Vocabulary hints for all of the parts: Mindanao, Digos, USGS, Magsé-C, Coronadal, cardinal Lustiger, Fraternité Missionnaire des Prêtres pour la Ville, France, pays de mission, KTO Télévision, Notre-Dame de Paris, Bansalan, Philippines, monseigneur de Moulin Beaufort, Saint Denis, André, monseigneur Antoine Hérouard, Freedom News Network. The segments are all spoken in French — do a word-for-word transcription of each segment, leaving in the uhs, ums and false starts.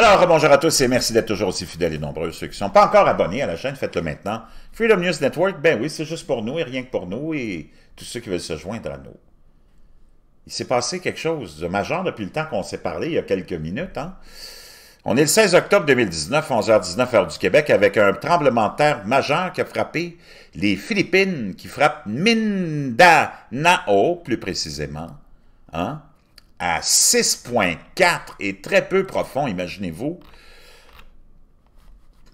Alors, bonjour à tous et merci d'être toujours aussi fidèles et nombreux. Ceux qui ne sont pas encore abonnés à la chaîne, faites-le maintenant. Freedom News Network, ben oui, c'est juste pour nous et rien que pour nous et tous ceux qui veulent se joindre à nous. Il s'est passé quelque chose de majeur depuis le temps qu'on s'est parlé, il y a quelques minutes. Hein? On est le seize octobre deux mille dix-neuf, onze heures dix-neuf, heure du Québec, avec un tremblement de terre majeur qui a frappé les Philippines, qui frappe Mindanao, plus précisément, hein? À six virgule quatre et très peu profond, imaginez-vous.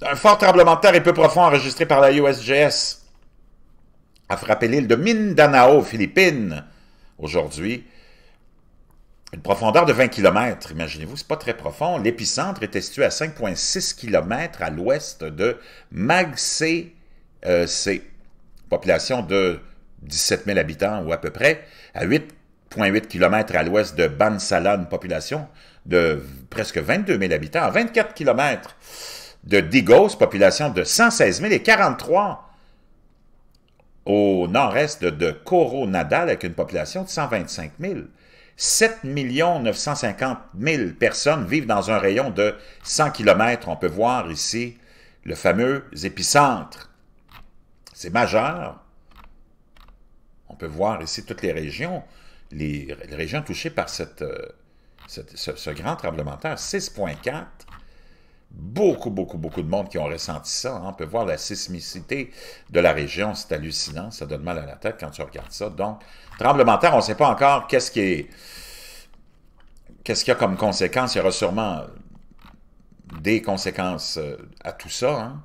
Un fort tremblement de terre et peu profond enregistré par la U S G S a frappé l'île de Mindanao, Philippines, aujourd'hui. Une profondeur de vingt kilomètres, imaginez-vous, c'est pas très profond. L'épicentre était situé à cinq virgule six kilomètres à l'ouest de Magsé-C, population de dix-sept mille habitants ou à peu près, à huit virgule huit kilomètres à l'ouest de Bansalan, population de presque vingt-deux mille habitants, à vingt-quatre kilomètres de Digos, population de cent seize mille et quarante-trois au nord-est de Coronadal, avec une population de cent vingt-cinq mille. sept millions neuf cent cinquante mille personnes vivent dans un rayon de cent kilomètres. On peut voir ici le fameux épicentre. C'est majeur. On peut voir ici toutes les régions. Les, les régions touchées par cette, euh, cette, ce, ce grand tremblement de terre, six virgule quatre, beaucoup, beaucoup, beaucoup de monde qui ont ressenti ça. Hein. On peut voir la sismicité de la région, c'est hallucinant, ça donne mal à la tête quand tu regardes ça. Donc, tremblement de terre, on ne sait pas encore qu'est-ce qui est, qu'est-ce qu'il y a comme conséquence. Il y aura sûrement des conséquences à tout ça. Hein.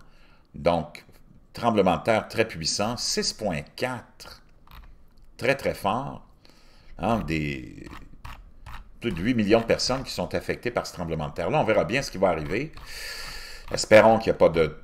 Donc, tremblement de terre très puissant, six virgule quatre, très, très fort. Hein, des, plus de huit millions de personnes qui sont affectées par ce tremblement de terre-là. On verra bien ce qui va arriver. Espérons qu'il n'y a pas de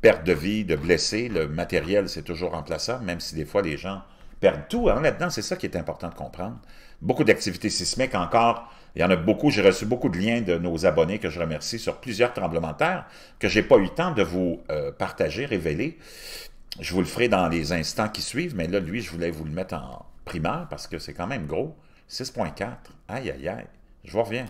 perte de vie, de blessés. Le matériel, c'est toujours remplaçable, même si des fois les gens perdent tout. Hein, là-dedans, c'est ça qui est important de comprendre. Beaucoup d'activités sismiques encore. Il y en a beaucoup. J'ai reçu beaucoup de liens de nos abonnés que je remercie sur plusieurs tremblements de terre que je n'ai pas eu le temps de vous euh, partager, révéler. Je vous le ferai dans les instants qui suivent, mais là, lui, je voulais vous le mettre en primaire, parce que c'est quand même gros, six virgule quatre, aïe, aïe, aïe, je vous reviens.